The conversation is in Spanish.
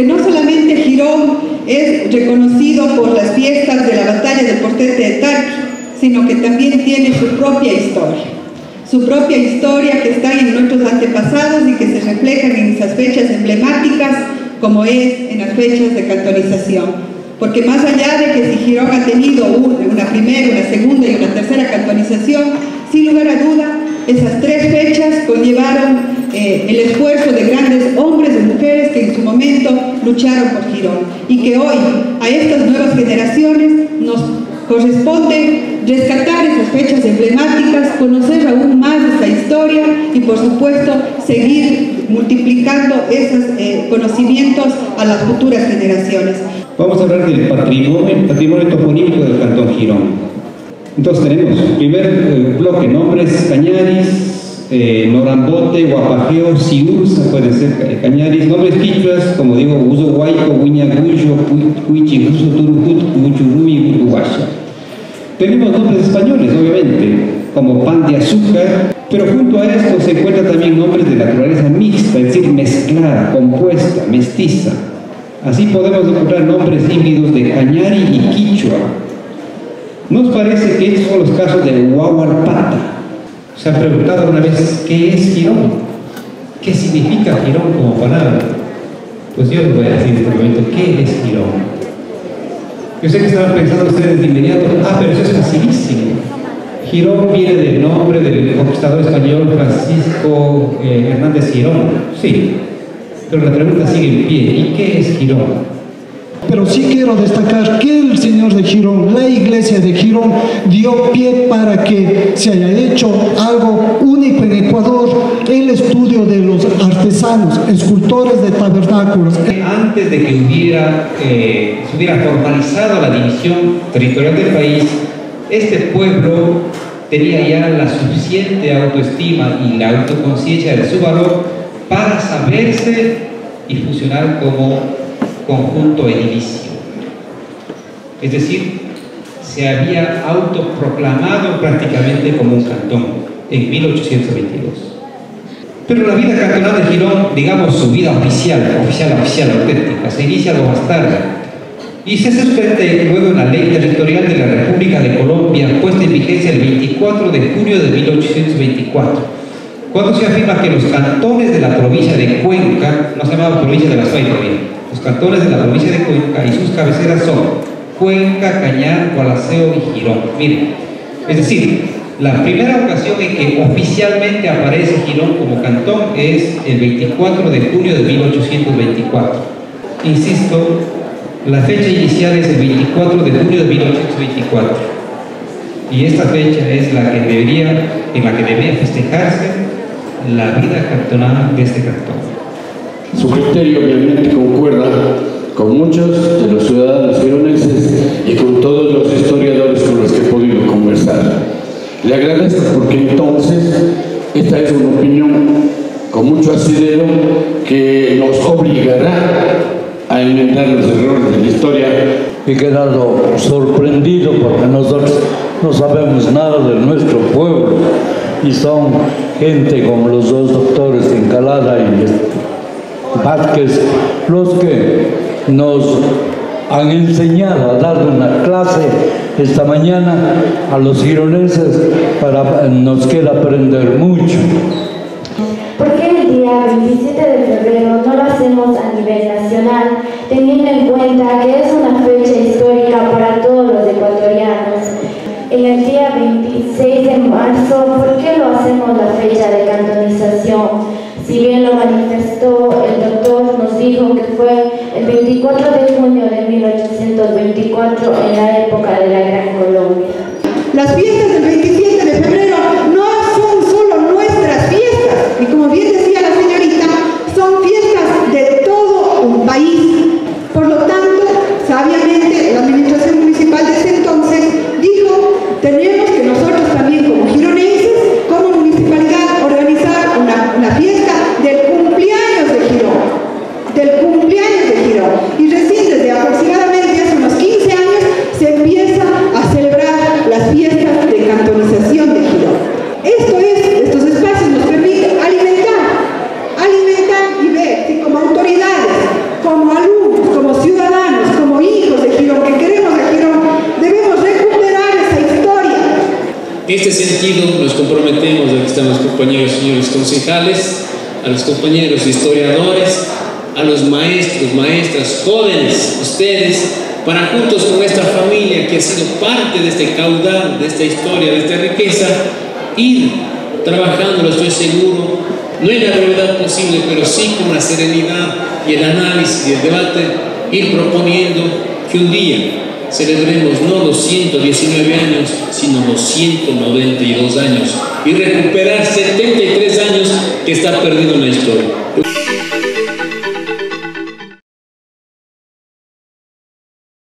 que no solamente Girón es reconocido por las fiestas de la batalla del Portete de Tarqui, sino que también tiene su propia historia que está en nuestros antepasados y que se reflejan en esas fechas emblemáticas, como es en las fechas de cantonización. Porque más allá de que si Girón ha tenido una primera, una segunda y una tercera cantonización, sin lugar a duda, esas tres fechas conllevaron el esfuerzo de grandes hombres y mujeres que en su momento lucharon por Girón. Y que hoy, a estas nuevas generaciones, nos corresponde rescatar esas fechas emblemáticas, conocer aún más esta historia y, por supuesto, seguir multiplicando esos conocimientos a las futuras generaciones. Vamos a hablar del patrimonio toponímico del Cantón Girón. Entonces tenemos, primer bloque, nombres Cañaris, Norambote, Guapajeo, Siurza, puede ser Cañaris, nombres quichuas, como digo, Uso guayco, Guñaguyo, Cuichi, Usoturuhut, Uchurumi, Uruguasa. Tenemos nombres españoles, obviamente, como pan de azúcar, pero junto a esto se encuentran también nombres de naturaleza mixta, es decir, mezclada, compuesta, mestiza. Así podemos encontrar nombres híbridos de cañari y quichua. Nos parece que estos son los casos de huahualpata. Se han preguntado alguna vez, ¿qué es Girón? ¿Qué significa Girón como palabra? Pues yo les voy a decir en este momento, ¿qué es Girón? Yo sé que estaban pensando ustedes de inmediato, pero eso es facilísimo. Girón viene del nombre del conquistador español Francisco Hernández Girón, sí. Pero la pregunta sigue en pie, ¿y qué es Girón? Pero sí quiero destacar que el señor de Girón, la iglesia de Girón, dio pie para que se haya hecho algo único en Ecuador, el estudio de los artesanos, escultores de tabernáculos. Antes de que se hubiera formalizado la división territorial del país, este pueblo tenía ya la suficiente autoestima y la autoconciencia de su valor para saberse y funcionar como conjunto edilicio. Es decir, se había autoproclamado prácticamente como un cantón en 1822. Pero la vida cantonal de Girón, digamos su vida oficial, auténtica, se inicia algo más tarde y se suspende luego en la Ley Territorial de la República de Colombia, puesta en vigencia el 24 de junio de 1824. Cuando se afirma que los cantones de la provincia de Cuenca, no se llamaba provincia de la Azuay también, los cantones de la provincia de Cuenca y sus cabeceras son Cuenca, Cañar, Gualaceo y Girón. Miren, es decir, la primera ocasión en que oficialmente aparece Girón como cantón es el 24 de junio de 1824. Insisto, la fecha inicial es el 24 de junio de 1824 y esta fecha es la que debería festejarse la vida cantonal de este cantón. Su criterio obviamente concuerda con muchos de los ciudadanos gironeses y con todos los historiadores con los que he podido conversar. Le agradezco porque entonces esta es una opinión con mucho asidero que nos obligará a enmendar los errores de la historia. He quedado sorprendido porque nosotros no sabemos nada de nuestro pueblo y son gente como los dos doctores Encalada y Vázquez los que nos han enseñado a dar una clase esta mañana a los gironeses, nos queda aprender mucho. ¿Por qué el día 27 de febrero no lo hacemos a nivel nacional, teniendo en cuenta que es una fecha histórica para todos los ecuatorianos? En el día 26 de marzo, ¿por qué lo hacemos la fecha de cantonización? Si bien lo manifestó el doctor, nos dijo que fue el 24 de junio de 1824 en la época de la Gran Colombia. Las fiestas del 27 de febrero no son solo nuestras fiestas, y como bien decía la señorita, son fiestas de todo un país. Por lo tanto, sabiamente, la administración municipal de ese entonces dijo: tenemos que nosotros también como gironenses, como municipalidad, organizar una fiesta del cumpleaños de Girón. Del cumpleaños de Girón. Y recién desde aproximadamente hace unos 15 años se empieza a celebrar las fiestas de cantonización de Girón. Esto es, estos espacios nos permiten alimentar y ver si como autoridades, como alumnos, En este sentido nos comprometemos, aquí están los compañeros señores concejales, a los compañeros historiadores, a los maestros, maestras, jóvenes, ustedes, para juntos con esta familia que ha sido parte de este caudal, de esta historia, de esta riqueza, ir trabajando, lo estoy seguro, no en la brevedad posible, pero sí con la serenidad y el análisis y el debate, ir proponiendo que un día celebremos no los 119 años, sino los 192 años y recuperar 73 años que está perdido en la historia.